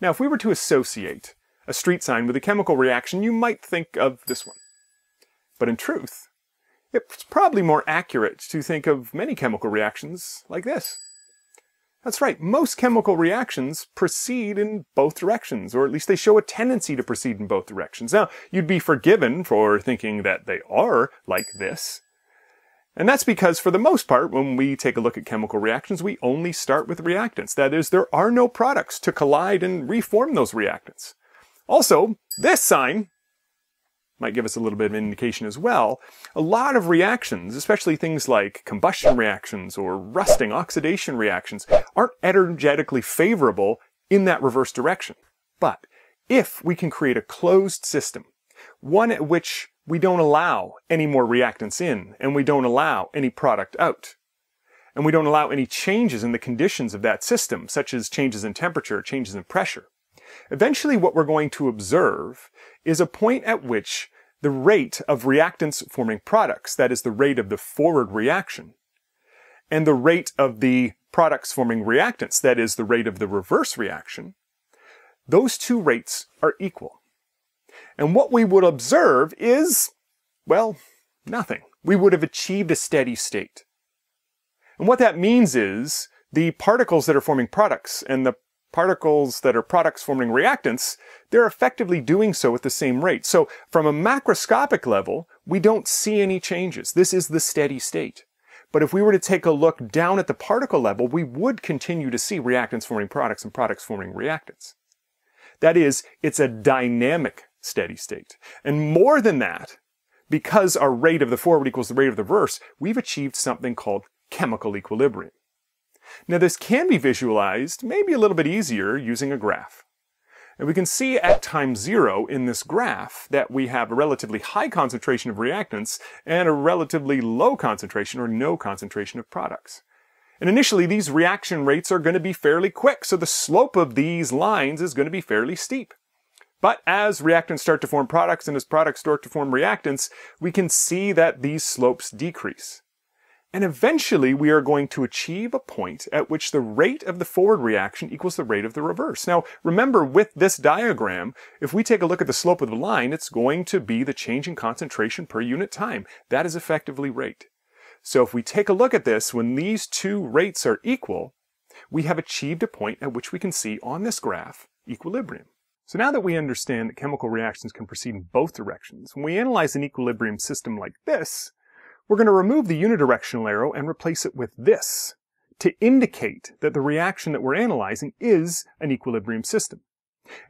Now, if we were to associate a street sign with a chemical reaction, you might think of this one. But in truth, it's probably more accurate to think of many chemical reactions like this. That's right, most chemical reactions proceed in both directions, or at least they show a tendency to proceed in both directions. Now, you'd be forgiven for thinking that they are like this. And that's because, for the most part, when we take a look at chemical reactions, we only start with reactants. That is, there are no products to collide and reform those reactants. Also, this sign might give us a little bit of an indication as well. A lot of reactions, especially things like combustion reactions or rusting, oxidation reactions, aren't energetically favorable in that reverse direction. But if we can create a closed system, one at which we don't allow any more reactants in, and we don't allow any product out, and we don't allow any changes in the conditions of that system, such as changes in temperature, changes in pressure, eventually what we're going to observe is a point at which the rate of reactants forming products, that is the rate of the forward reaction, and the rate of the products forming reactants, that is the rate of the reverse reaction, those two rates are equal. And what we would observe is, well, nothing. We would have achieved a steady state. And what that means is the particles that are forming products and the particles that are products forming reactants, they're effectively doing so at the same rate. So from a macroscopic level, we don't see any changes. This is the steady state. But if we were to take a look down at the particle level, we would continue to see reactants forming products and products forming reactants. That is, it's a dynamic steady state. And more than that, because our rate of the forward equals the rate of the reverse, we've achieved something called chemical equilibrium. Now this can be visualized maybe a little bit easier using a graph. And we can see at time zero in this graph that we have a relatively high concentration of reactants and a relatively low concentration or no concentration of products. And initially these reaction rates are going to be fairly quick, so the slope of these lines is going to be fairly steep. But as reactants start to form products and as products start to form reactants, we can see that these slopes decrease. And eventually we are going to achieve a point at which the rate of the forward reaction equals the rate of the reverse. Now remember, with this diagram, if we take a look at the slope of the line, it's going to be the change in concentration per unit time. That is effectively rate. So if we take a look at this, when these two rates are equal, we have achieved a point at which we can see on this graph equilibrium. So now that we understand that chemical reactions can proceed in both directions, when we analyze an equilibrium system like this, we're going to remove the unidirectional arrow and replace it with this to indicate that the reaction that we're analyzing is an equilibrium system.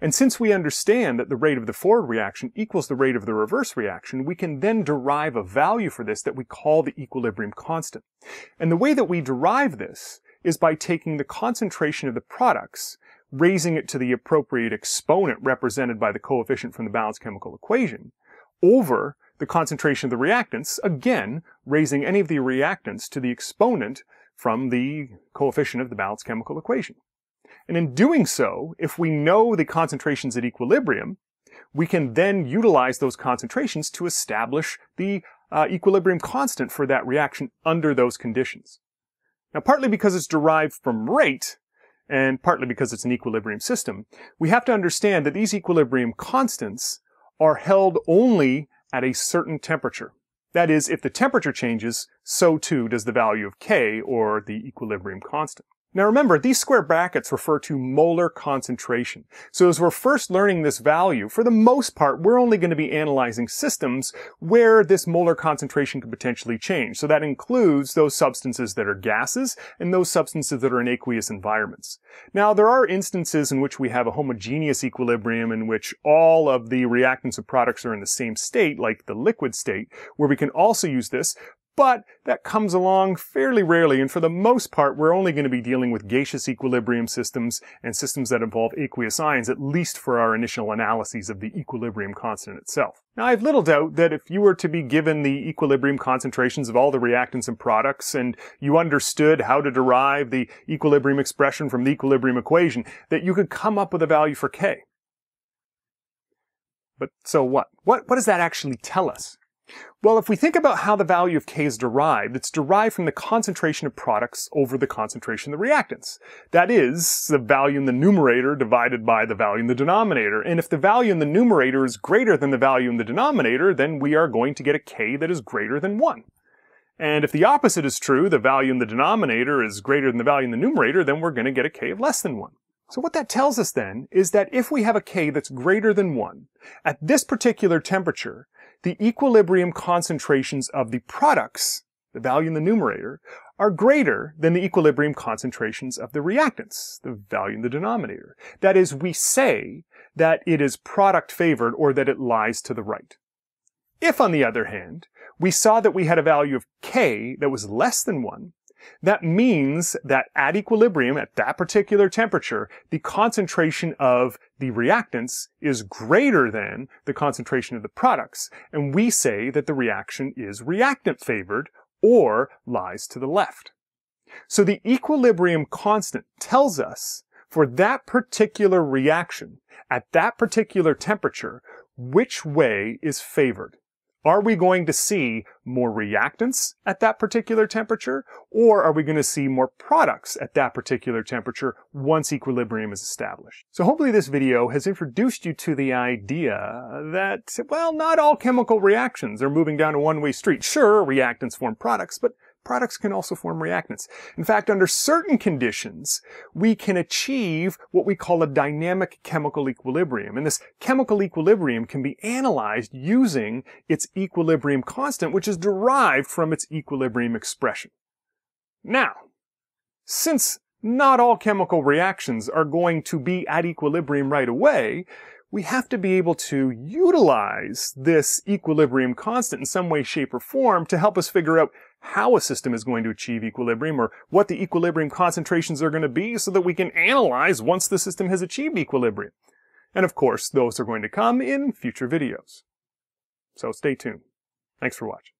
And since we understand that the rate of the forward reaction equals the rate of the reverse reaction, we can then derive a value for this that we call the equilibrium constant. And the way that we derive this is by taking the concentration of the products, raising it to the appropriate exponent represented by the coefficient from the balanced chemical equation, over the concentration of the reactants, again, raising any of the reactants to the exponent from the coefficient of the balanced chemical equation. And in doing so, if we know the concentrations at equilibrium, we can then utilize those concentrations to establish the equilibrium constant for that reaction under those conditions. Now, partly because it's derived from rate, and partly because it's an equilibrium system, we have to understand that these equilibrium constants are held only at a certain temperature. That is, if the temperature changes, so too does the value of K, or the equilibrium constant. Now remember, these square brackets refer to molar concentration. So as we're first learning this value, for the most part, we're only going to be analyzing systems where this molar concentration could potentially change. So that includes those substances that are gases and those substances that are in aqueous environments. Now there are instances in which we have a homogeneous equilibrium in which all of the reactants and products are in the same state, like the liquid state, where we can also use this. But that comes along fairly rarely, and for the most part, we're only going to be dealing with gaseous equilibrium systems and systems that involve aqueous ions, at least for our initial analyses of the equilibrium constant itself. Now, I have little doubt that if you were to be given the equilibrium concentrations of all the reactants and products, and you understood how to derive the equilibrium expression from the equilibrium equation, that you could come up with a value for K. But so what? What does that actually tell us? Well, if we think about how the value of K is derived, it's derived from the concentration of products over the concentration of the reactants. That is, the value in the numerator divided by the value in the denominator. And if the value in the numerator is greater than the value in the denominator, then we are going to get a K that is greater than 1. And if the opposite is true, the value in the denominator is greater than the value in the numerator, then we're going to get a K of less than 1. So what that tells us then is that if we have a K that's greater than 1, at this particular temperature, the equilibrium concentrations of the products, the value in the numerator, are greater than the equilibrium concentrations of the reactants, the value in the denominator. That is, we say that it is product favored or that it lies to the right. If, on the other hand, we saw that we had a value of K that was less than 1, that means that at equilibrium, at that particular temperature, the concentration of the reactants is greater than the concentration of the products, and we say that the reaction is reactant favored or lies to the left. So the equilibrium constant tells us for that particular reaction, at that particular temperature, which way is favored. Are we going to see more reactants at that particular temperature, or are we going to see more products at that particular temperature once equilibrium is established? So hopefully this video has introduced you to the idea that, well, not all chemical reactions are moving down a one-way street. Sure, reactants form products, but products can also form reactants. In fact, under certain conditions, we can achieve what we call a dynamic chemical equilibrium. And this chemical equilibrium can be analyzed using its equilibrium constant, which is derived from its equilibrium expression. Now, since not all chemical reactions are going to be at equilibrium right away, we have to be able to utilize this equilibrium constant in some way, shape, or form to help us figure out how a system is going to achieve equilibrium or what the equilibrium concentrations are going to be so that we can analyze once the system has achieved equilibrium. And of course, those are going to come in future videos. So stay tuned. Thanks for watching.